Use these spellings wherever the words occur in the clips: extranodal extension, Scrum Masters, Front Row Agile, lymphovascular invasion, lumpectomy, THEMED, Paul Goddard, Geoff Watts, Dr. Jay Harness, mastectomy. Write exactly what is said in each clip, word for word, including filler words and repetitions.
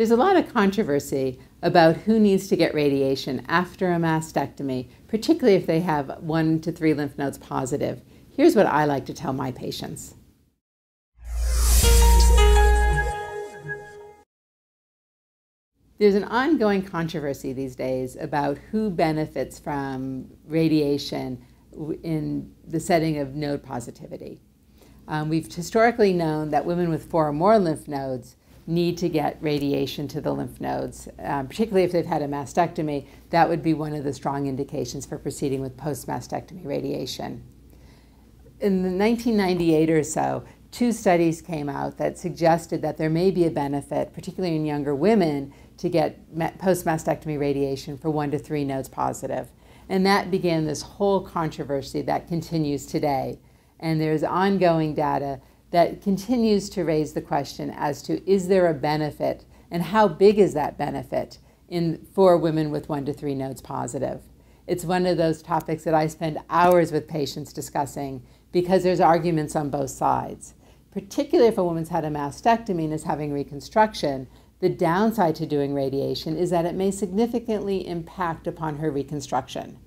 There's a lot of controversy about who needs to get radiation after a mastectomy, particularly if they have one to three lymph nodes positive. Here's what I like to tell my patients. There's an ongoing controversy these days about who benefits from radiation in the setting of node positivity. Um, we've historically known that women with four or more lymph nodes need to get radiation to the lymph nodes, um, particularly if they've had a mastectomy. That would be one of the strong indications for proceeding with post-mastectomy radiation. In the nineteen ninety-eight or so, two studies came out that suggested that there may be a benefit, particularly in younger women, to get post-mastectomy radiation for one to three nodes positive. And that began this whole controversy that continues today. And there's ongoing data that continues to raise the question as to, is there a benefit, and how big is that benefit in, for women with one to three nodes positive? It's one of those topics that I spend hours with patients discussing because there's arguments on both sides. Particularly if a woman's had a mastectomy and is having reconstruction, the downside to doing radiation is that it may significantly impact upon her reconstruction.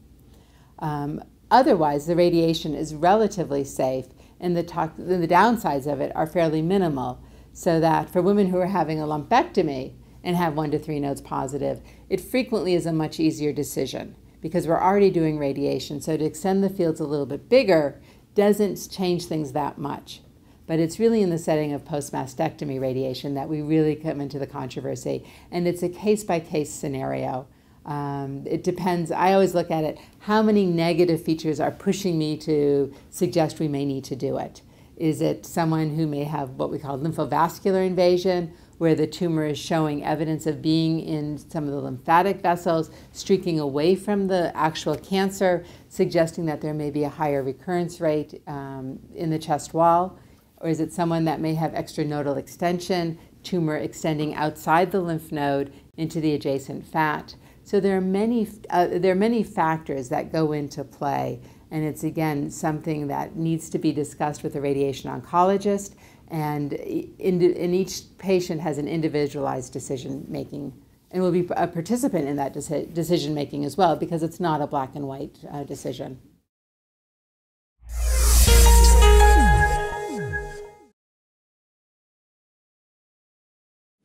Um, otherwise, the radiation is relatively safe, and the, to the downsides of it are fairly minimal, so that for women who are having a lumpectomy and have one to three nodes positive, it frequently is a much easier decision because we're already doing radiation, so to extend the fields a little bit bigger doesn't change things that much. But it's really in the setting of post-mastectomy radiation that we really come into the controversy. And it's a case-by-case scenario. Um, it depends. I always look at it, how many negative features are pushing me to suggest we may need to do it? Is it someone who may have what we call lymphovascular invasion, where the tumor is showing evidence of being in some of the lymphatic vessels, streaking away from the actual cancer, suggesting that there may be a higher recurrence rate um, in the chest wall? Or is it someone that may have extranodal extension, tumor extending outside the lymph node into the adjacent fat? So there are many, uh, there are many factors that go into play, and it's again something that needs to be discussed with a radiation oncologist, and in, in each patient has an individualized decision making, and will be a participant in that deci decision making as well, because it's not a black and white uh, decision.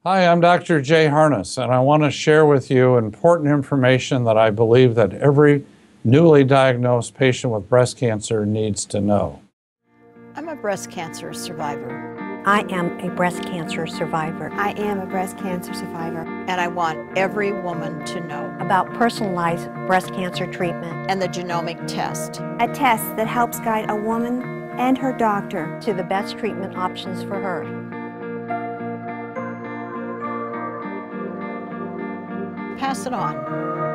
Hi, I'm Doctor Jay Harness, and I want to share with you important information that I believe that every newly diagnosed patient with breast cancer needs to know. I'm a breast cancer survivor. I am a breast cancer survivor. I am a breast cancer survivor. And I want every woman to know about personalized breast cancer treatment and the genomic test. A test that helps guide a woman and her doctor to the best treatment options for her. Pass it on.